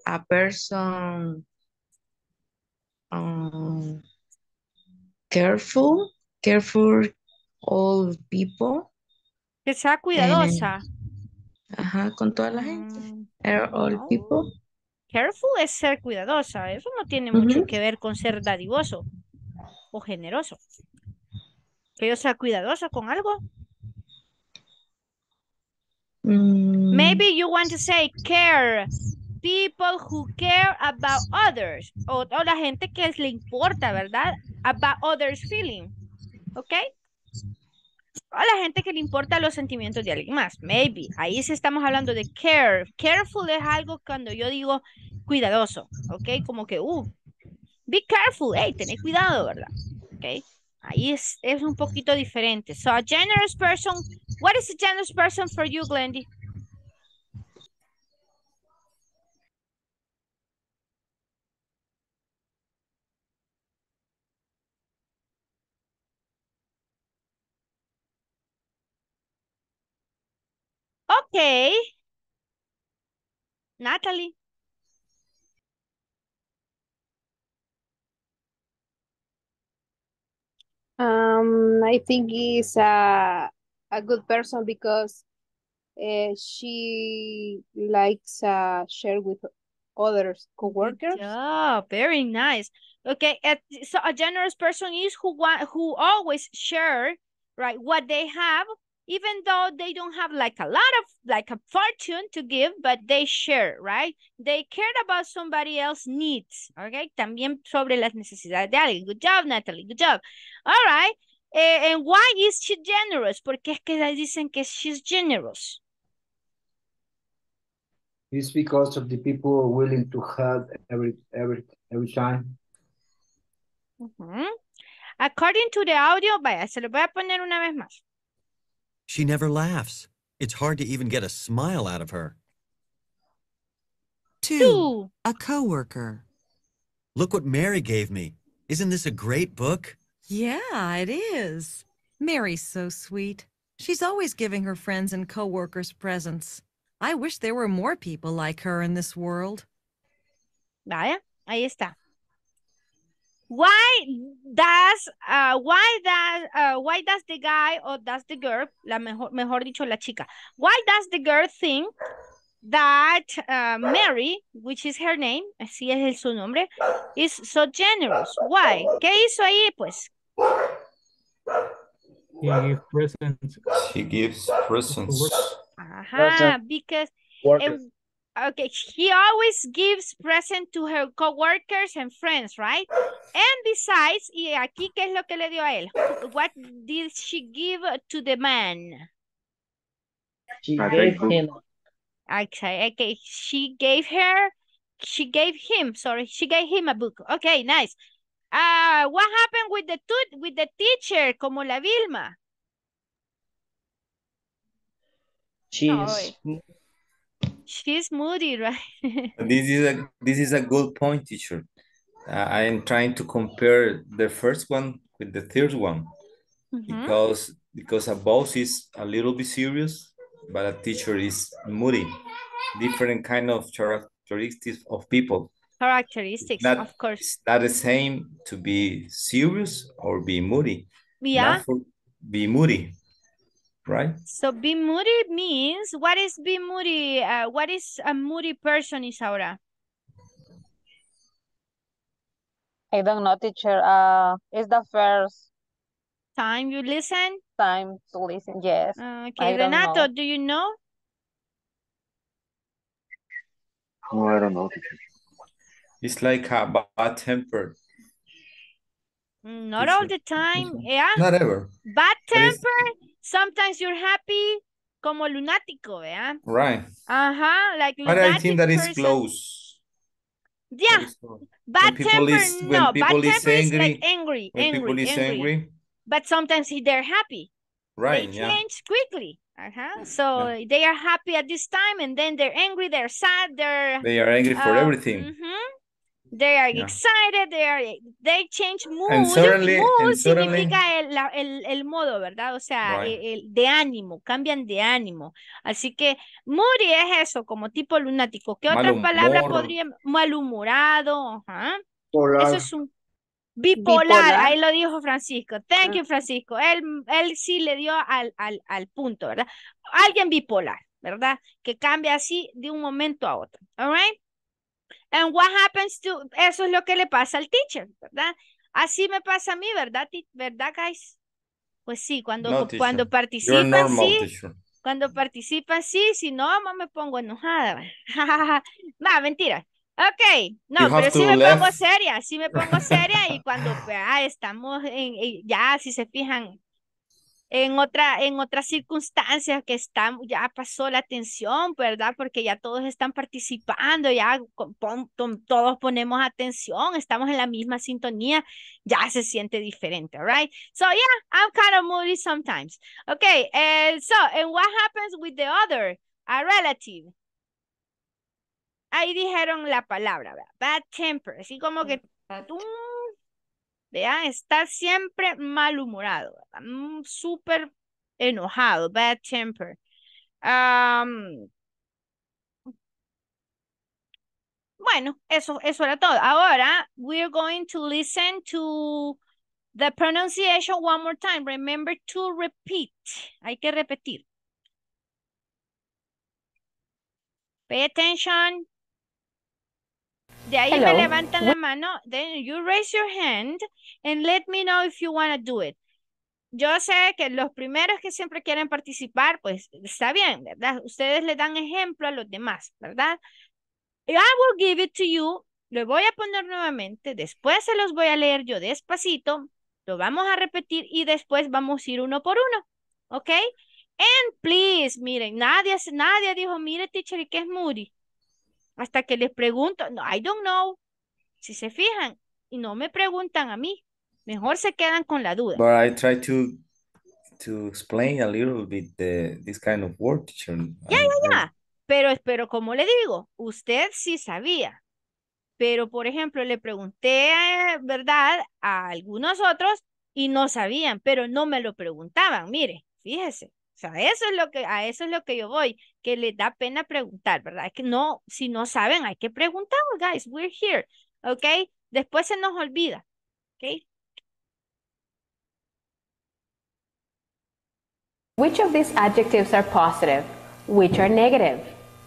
a person um, careful, careful all people. Que sea cuidadosa. Ajá, con toda la gente. Are all no. people. Careful es ser cuidadosa. Eso no tiene uh-huh. mucho que ver con ser dadivoso o generoso. Que yo sea cuidadosa con algo. Mm. Maybe you want to say care. People who care about others. O, o la gente que le importa, ¿verdad? About others' feeling. ¿Ok? A la gente que le importa los sentimientos de alguien más. Maybe. Ahí sí estamos hablando de care. Careful es algo cuando yo digo cuidadoso. ¿Ok? Como que, uh, be careful. Hey, tené cuidado, ¿verdad? ¿Ok? Ahí es, es un poquito diferente. So, a generous person. What is a generous person for you, Glendy? Okay, Natalie. Um, I think he's a a good person because uh, she likes uh share with other coworkers. Yeah, very nice. Okay, At, so a generous person is who want, who always share, right, what they have. Even though they don't have like a lot of, like a fortune to give, but they share, right? They cared about somebody else's needs, okay? También sobre las necesidades de alguien. Good job, Natalie, good job. All right, eh, and why is she generous? ¿Por qué es que dicen que she's generous? It's because of the people willing to help every, every, every time. Mm-hmm. According to the audio, vaya, se lo voy a poner una vez más. She never laughs. It's hard to even get a smile out of her. Two, Two. A coworker. Look what Mary gave me. Isn't this a great book? Yeah, it is. Mary's so sweet. She's always giving her friends and coworkers presents. I wish there were more people like her in this world. Vaya, ahí está. Why does, uh, why does, uh, why does the guy or does the girl, la mejor, mejor dicho la chica, why does the girl think that uh, Mary, which is her name, así es su nombre, is so generous? Why? ¿Qué hizo ahí, pues? He gives presents. He gives presents. Ajá, because... Um, okay, he always gives present to her co-workers and friends, right? And besides, y aquí, ¿qué es lo que le dio a él? What did she give to the man? She gave him. Okay, okay, she gave her, she gave him, sorry, she gave him a book. Okay, nice. Uh, what happened with the with the teacher, como la Vilma? She's oh, she's moody, right? This is a this is a good point, teacher. Uh, I am trying to compare the first one with the third one, mm-hmm. because because a boss is a little bit serious, but a teacher is moody. Different kind of characteristics of people. Characteristics, not, of course. It's not the same to be serious or be moody. Yeah. Be moody, right? So be moody means, what is be moody? Uh, what is a moody person, Isaura? I don't know, teacher. Uh, it's the first time you listen? Time to listen, yes. Uh, okay, I Renato, do you know? No, I don't know, teacher. It's like a bad temper. Not all the time, yeah. Not ever. Bad temper. Sometimes you're happy, como lunático, yeah. Right. Uh huh. Like lunatic. But I think that is close. Yeah. Bad temper. Is, no. Bad temper is like angry, when angry, people is angry. angry. But sometimes they're happy. Right. They change yeah. quickly. Uh-huh. So yeah. they are happy at this time, and then they're angry. They're sad. They're. They are angry for uh, everything. Mm-hmm. They are yeah. excited, they are they change mood. And certainly, mood and certainly, significa el, el, el modo, ¿verdad? O sea, right. el, el de ánimo, cambian de ánimo. Así que moody es eso, como tipo lunático. ¿Qué mal otras humor. Palabras podría? Malhumorado. Ajá. Polar. Eso es un bipolar. bipolar. Ahí lo dijo Francisco. Thank you, Francisco. Él, él sí le dio al, al, al punto, ¿verdad? Alguien bipolar, ¿verdad? Que cambia así de un momento a otro. All right? And what happens to, eso es lo que le pasa al teacher, ¿verdad? Así me pasa a mí, ¿verdad, ¿verdad guys? Pues sí, cuando, no, cuando participan, normal, sí. Teacher. Cuando participan, sí. Si no, mamá, me pongo enojada. No, mentira. Ok, no, you pero sí me left. pongo seria, sí me pongo seria. Y cuando pues, ah, estamos, en, en, ya, si se fijan, En, otra, en otras circunstancias que están, ya pasó la tensión, ¿verdad? Porque ya todos están participando, ya pon, ton, todos ponemos atención, estamos en la misma sintonía, ya se siente diferente, right? So yeah, I'm kind of moody sometimes. Okay, and so, and what happens with the other, a relative? Ahí dijeron la palabra, ¿verdad? Bad temper, así como que... Vean, está siempre malhumorado, súper enojado, bad temper. Um, bueno, eso, eso era todo. Ahora, we're going to listen to the pronunciation one more time. Remember to repeat. Hay que repetir. Pay attention. De ahí Hello. Me levantan la mano, then you raise your hand and let me know if you want to do it. Yo sé que los primeros que siempre quieren participar, pues está bien, ¿verdad? Ustedes le dan ejemplo a los demás, ¿verdad? I will give it to you, lo voy a poner nuevamente, después se los voy a leer yo despacito, lo vamos a repetir y después vamos a ir uno por uno, ¿ok? And please, miren, nadie, nadie dijo, mire teacher, ¿y qué es moody? Hasta que les pregunto, no, I don't know. Si se fijan y no me preguntan a mí, mejor se quedan con la duda. But I try to to explain a little bit the, this kind of word. Yeah, I, yeah, yeah. Pero, pero como le digo, usted sí sabía. Pero, por ejemplo, le pregunté, ¿verdad?, a algunos otros y no sabían, pero no me lo preguntaban. Mire, fíjese. O sea, eso es lo que, a eso es lo que yo voy, que les da pena preguntar, ¿verdad? Es que no, si no saben, hay que preguntar, guys, we're here, ¿ok? Después se nos olvida, ¿ok? Which of these adjectives are positive? Which are negative?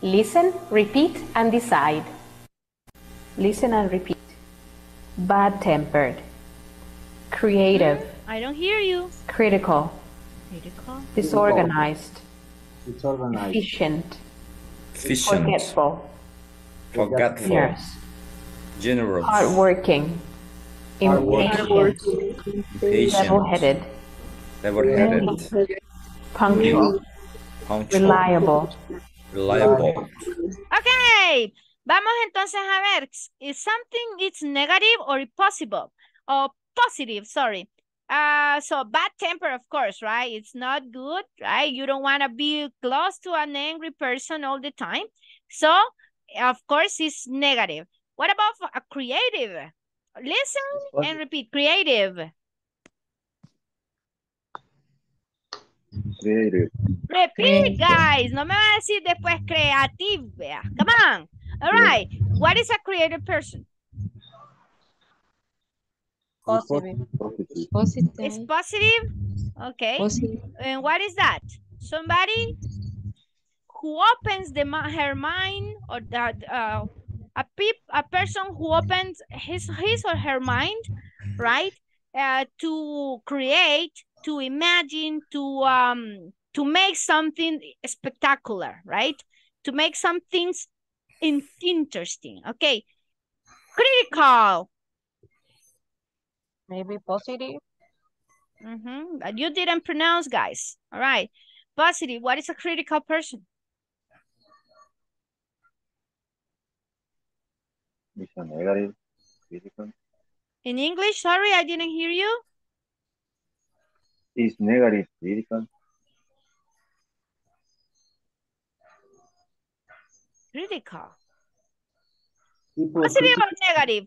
Listen, repeat, and decide. Listen and repeat. Bad-tempered. Creative. Mm, I don't hear you. Critical. Critical. Disorganized. Disorganized. Efficient. Efficient. Forgetful. Forgetful. Generous. Generous. Hardworking. Impatient. Level-headed. Level-headed. Punctual. Punctual. Reliable. Reliable. Okay. Vamos entonces a ver, if something is negative or impossible, or positive, sorry. Uh, so bad temper, of course, right? It's not good, right? You don't want to be close to an angry person all the time. So, of course, it's negative. What about a creative? Listen and repeat, creative. Creative. Repeat, guys. No me van a decir después creative. Come on. All right, what is a creative person? Positive. Positive. It's positive? Okay. Positive. And what is that? Somebody who opens the, her mind, or that, uh, a, peep, a person who opens his, his or her mind, right? Uh, to create, to imagine, to, um, to make something spectacular, right? To make some things In interesting. Okay. Critical. Maybe positive. Mm-hmm. But you didn't pronounce, guys. All right. Positive. What is a critical person? Negative. Critical. In English, sorry, I didn't hear you. It's negative, critical. Critical. Positive or negative?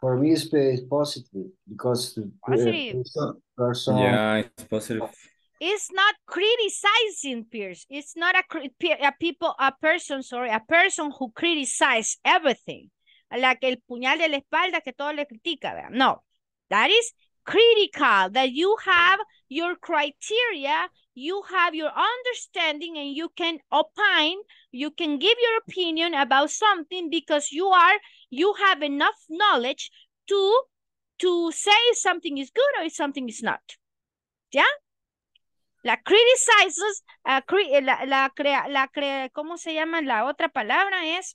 For me, it's positive because the positive. Person. Yeah, it's positive. It's not criticizing peers. It's not a, a people, a person, sorry, a person who criticizes everything. Like el puñal de la espalda que todo le critica, ¿verdad? No, that is critical. That you have your criteria. You have your understanding and you can opine, you can give your opinion about something because you are, you have enough knowledge to, to say if something is good or if something is not. Yeah? La criticizes, uh, cri la, la, crea, la crea, ¿cómo se llama? La otra palabra es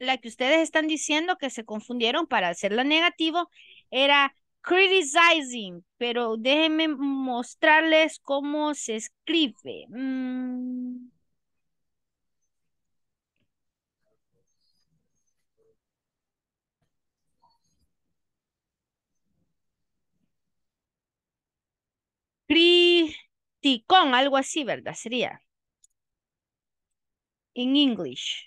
la que ustedes están diciendo que se confundieron para hacerla negativo, era criticizing, pero déjenme mostrarles cómo se escribe. Mm. Criticón, algo así, ¿verdad? Sería. En English.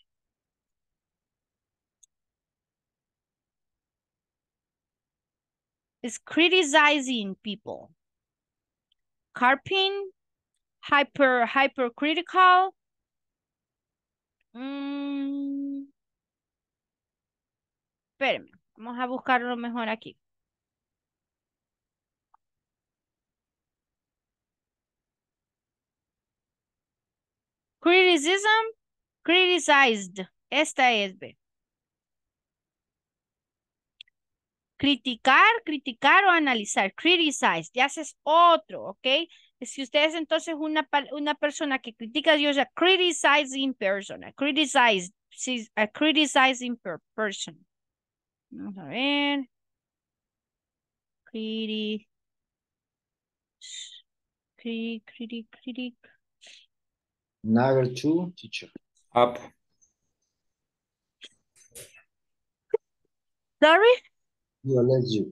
Is criticizing people. Carping, hyper, hypercritical. Mm. Espérenme, vamos a buscarlo mejor aquí. Criticism, criticized. Esta es B. Criticar, criticar o analizar. Criticize. Ya ese es otro, ¿ok? Si usted es entonces una, una persona que critica a Dios, a criticizing person. A, criticize, a criticizing per person. Vamos a ver. Critic. Critic, critic, critic. Number two, teacher. Up. Sorry? Well, let's do.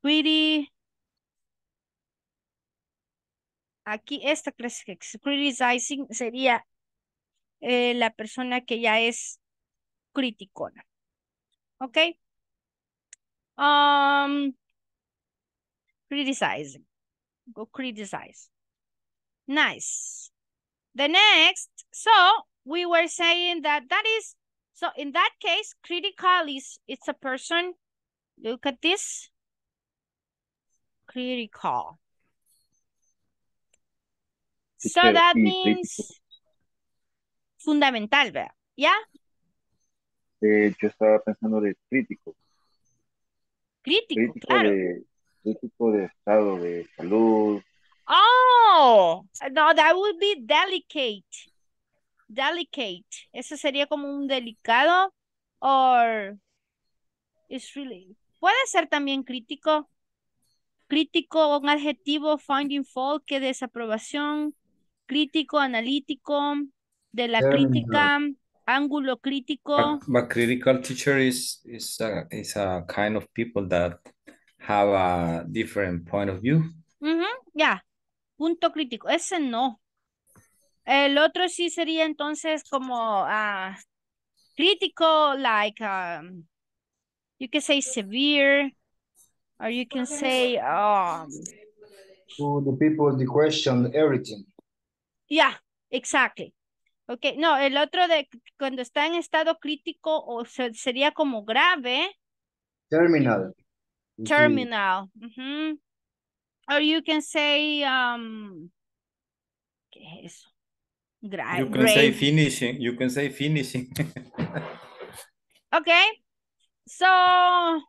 Greedy. Aquí esta criticizing sería eh, la persona que ya es criticona. ¿Ok? Um, criticizing. Go criticize. Nice. The next, so we were saying that that is, so in that case, critical is, it's a person, look at this, critical. So that means fundamental, ¿verdad? ¿Ya? Eh, yo estaba pensando de crítico. Crítico, crítico claro. De, crítico de estado de salud. Oh, no, that would be delicate. Delicate. Eso sería como un delicado or it's really. Puede ser también crítico. Crítico, un adjetivo, finding fault, que desaprobación. Crítico, analítico, de la crítica, um, ángulo crítico. But, but critical teacher is, is, a, is a kind of people that have a different point of view. Mm-hmm, ya, yeah. Punto crítico. Ese no. El otro sí sería entonces como uh, crítico, like um, you can say severe, or you can say um. To the people, they question everything. Yeah, exactly. Okay, no, el otro de cuando está en estado crítico o se, sería como grave. Terminal. Terminal. Mm-hmm. Or you can say um. ¿Qué es eso? Grave. You can say finishing. You can say finishing. Okay. So,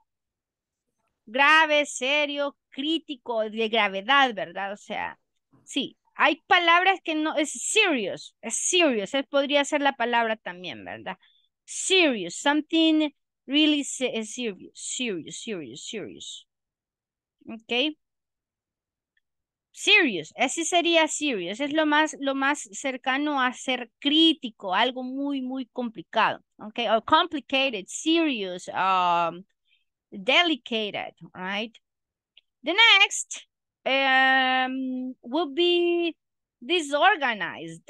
grave, serio, crítico, de gravedad, ¿verdad? O sea, sí. Hay palabras que no, es serious. Es serious. Es, podría ser la palabra también, ¿verdad? Serious. Something really serious. Serious, serious, serious. Okay. Serious, ese sería serious, es lo más, lo más cercano a ser crítico, algo muy, muy complicado, ok, or complicated, serious, um, delicate, right? The next um, would be disorganized.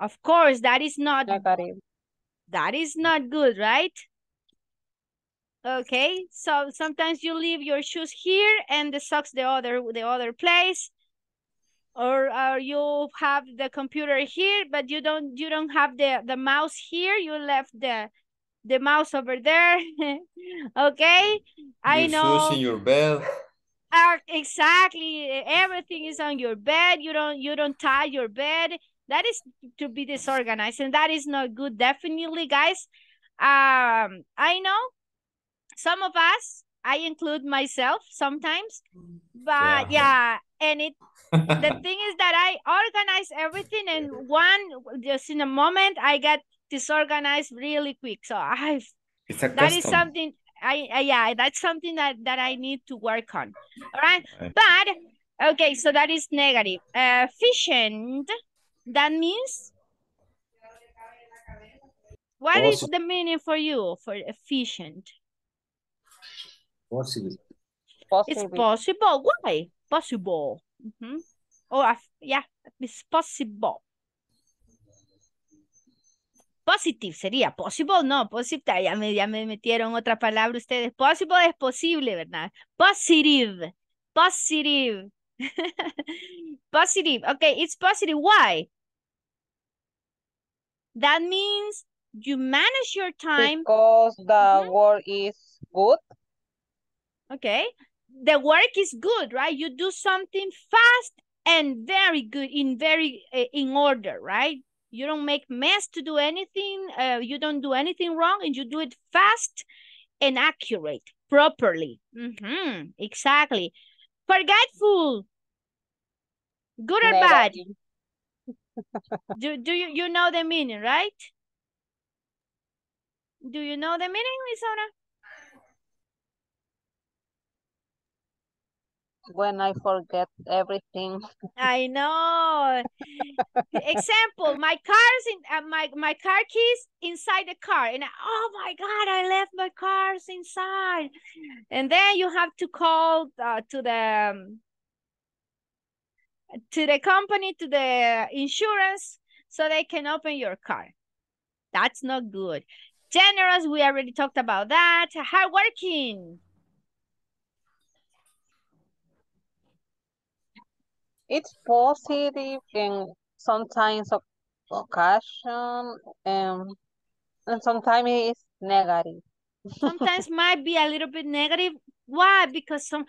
Of course, that is not, that is not good, right? Okay, so sometimes you leave your shoes here and the socks the other the other place, or or you have the computer here, but you don't you don't have the the mouse here. You left the the mouse over there. Okay, your I know. Shoes in your bed. Uh, exactly, everything is on your bed. You don't you don't tie your bed. That is to be disorganized, and that is not good. Definitely, guys. Um, I know. Some of us, I include myself sometimes, but yeah, yeah and it, the thing is that I organize everything and one, just in a moment, I get disorganized really quick. So I've, that custom. Is something, I, I yeah, that's something that, that I need to work on. All right, but, okay, so that is negative. Uh, efficient, that means, what awesome. Is the meaning for you for efficient? Possible. It's possible. Why? Possible. Mm-hmm. Or, yeah, it's possible. Positive sería. Possible, no. Positive. Ya me, ya me metieron otra palabra ustedes. Possible es posible, ¿verdad? Positive. Positive. Positive. Okay, it's positive. Why? That means you manage your time. Because the mm-hmm. work is good. Okay, the work is good, right? You do something fast and very good in very uh, in order, right? You don't make mess to do anything. Uh, you don't do anything wrong, and you do it fast and accurate, properly. Mm-hmm. Exactly. Forgetful. Good or bad? do do you you know the meaning, right? Do you know the meaning, Isaura? When I forget everything. I know. Example, my car's in uh, my my car keys inside the car, and I, oh my God, I left my cars inside, and then you have to call uh, to the um, to the company, to the insurance, so they can open your car. That's not good. Generous, we already talked about that. Hardworking. It's positive and sometimes occasion, and, and sometimes it's negative. Sometimes might be a little bit negative. Why? Because some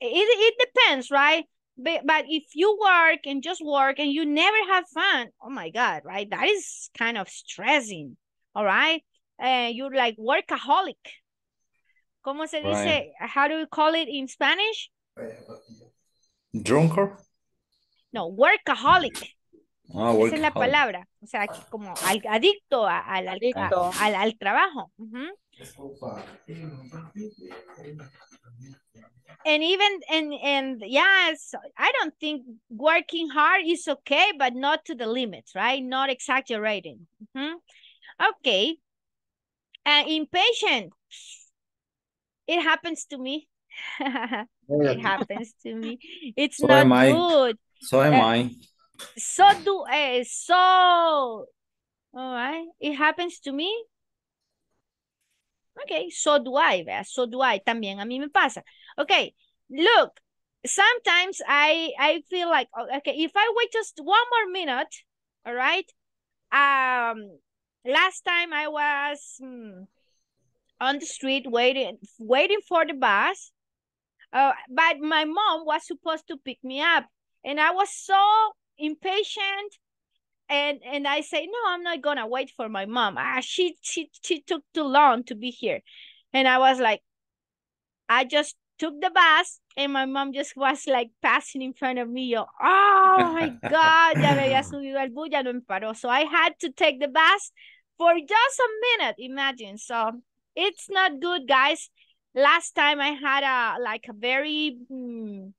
it, it depends, right? But, but if you work and just work and you never have fun, oh my God, right? That is kind of stressing, all right? Uh, you're like workaholic. ¿Cómo se dice? Right. How do you call it in Spanish? Drunkard? No, workaholic. Ah, workaholic. Esa es la palabra. O sea, como al, adicto, a, al, adicto. A, al, al trabajo. Uh-huh. And even, and, and yes, I don't think working hard is okay, but not to the limits, right? Not exaggerating. Mm-hmm. Okay. Uh, impatient. It happens to me. It happens to me. It's so not good. So am uh, I. So do, uh, so, all right. It happens to me. Okay, so do I, so do I, también a mí me pasa. Okay, look, sometimes I, I feel like, okay, if I wait just one more minute, all right? Um, last time I was hmm, on the street waiting, waiting for the bus, uh, but my mom was supposed to pick me up, and I was so impatient. And and I say, no, I'm not gonna wait for my mom. Ah, she she she took too long to be here. And I was like, I just took the bus and my mom just was like passing in front of me. Yo, oh my God, ya me había subido al bus, ya no me paró. So I had to take the bus for just a minute, imagine. So it's not good, guys. Last time I had a like a very mm,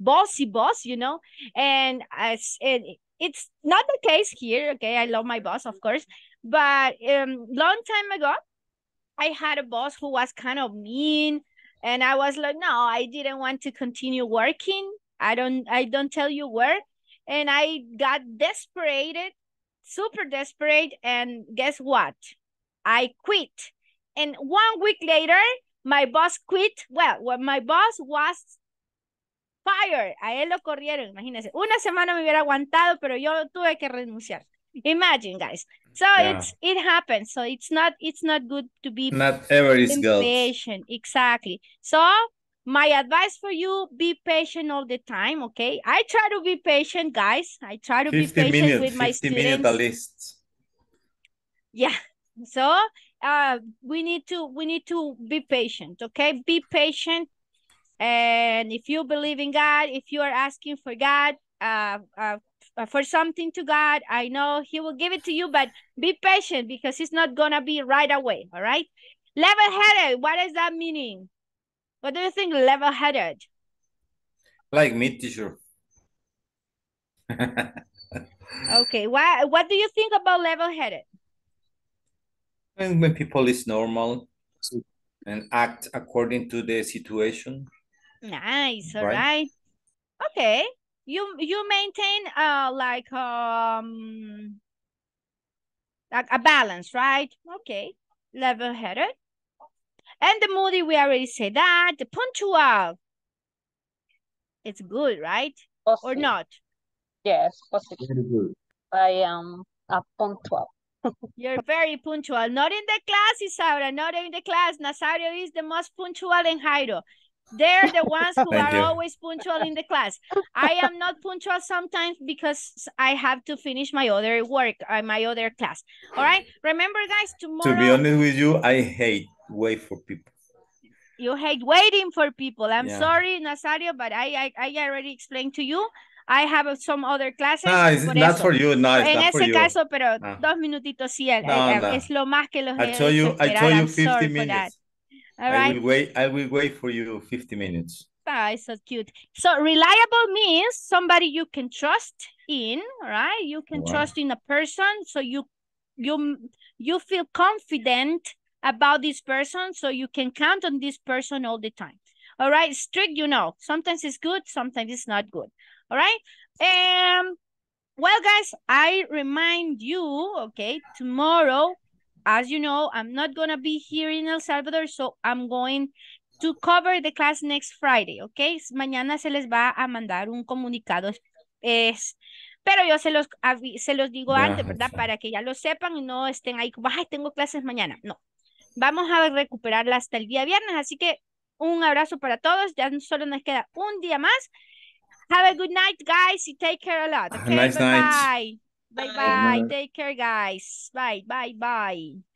bossy boss, you know, and as and it's not the case here, okay? I love my boss, of course. But um, long time ago, I had a boss who was kind of mean. And I was like, no, I didn't want to continue working. I don't, I don't tell you where. And I got desperate, super desperate. And guess what? I quit. And one week later, my boss quit. Well, when my boss was... fire. A él lo corrieron, imagínense. Una semana me hubiera aguantado, pero yo tuve que renunciar. Imagine, guys. So yeah. it's it happens. So it's not it's not good to be not ever is impatient. Good. Exactly. So my advice for you: be patient all the time. Okay. I try to be patient, guys. I try to be patient minutes, with my students. At least. Yeah. So uh, we need to we need to be patient. Okay. Be patient. And if you believe in God, if you are asking for God, uh, uh, for something to God, I know he will give it to you, but be patient because it's not going to be right away, all right? Level-headed, what is that meaning? What do you think, level-headed? Like me, teacher. Okay, why, what do you think about level-headed? When people is normal and act according to the situation. Nice, all right. right. Okay, you you maintain uh like um like a balance, right? Okay, level-headed. And the moody, we already said that. The punctual, it's good, right? Positive. Or not? Yes, positive. Very good. I am a punctual. You're very punctual. Not in the class, Isaura. Not in the class. Nazario is the most punctual and Jairo. They're the ones who Thank are you. Always punctual in the class. I am not punctual sometimes because I have to finish my other work, uh, my other class. All right? Remember, guys, tomorrow... To be honest with you, I hate wait for people. You hate waiting for people. I'm yeah. sorry, Nazario, but I, I, I already explained to you. I have some other classes. No, it's not eso. For you. No, it's en not for you. En ese caso, pero no. dos minutitos sí. No, eh, no. Es lo más que los I told you, I told you fifty minutes. All right. I will wait. I will wait for you fifty minutes. Ah, it's so cute. So reliable means somebody you can trust in, right? You can wow. trust in a person, so you you you feel confident about this person, so you can count on this person all the time. All right. Strict, you know. Sometimes it's good. Sometimes it's not good. All right. And well, guys, I remind you, okay, tomorrow, as you know, I'm not going to be here in El Salvador, so I'm going to cover the class next Friday, okay? Mañana se les va a mandar un comunicado, es, pero yo se los, se los digo yeah, antes, ¿verdad? Yeah. Para que ya lo sepan y no estén ahí, ay, tengo clases mañana. No, vamos a recuperarla hasta el día viernes, así que un abrazo para todos, ya solo nos queda un día más. Have a good night, guys, you take care a lot, okay? Nice bye, night. Bye. Bye, bye, bye, take care, guys. Bye, bye, bye.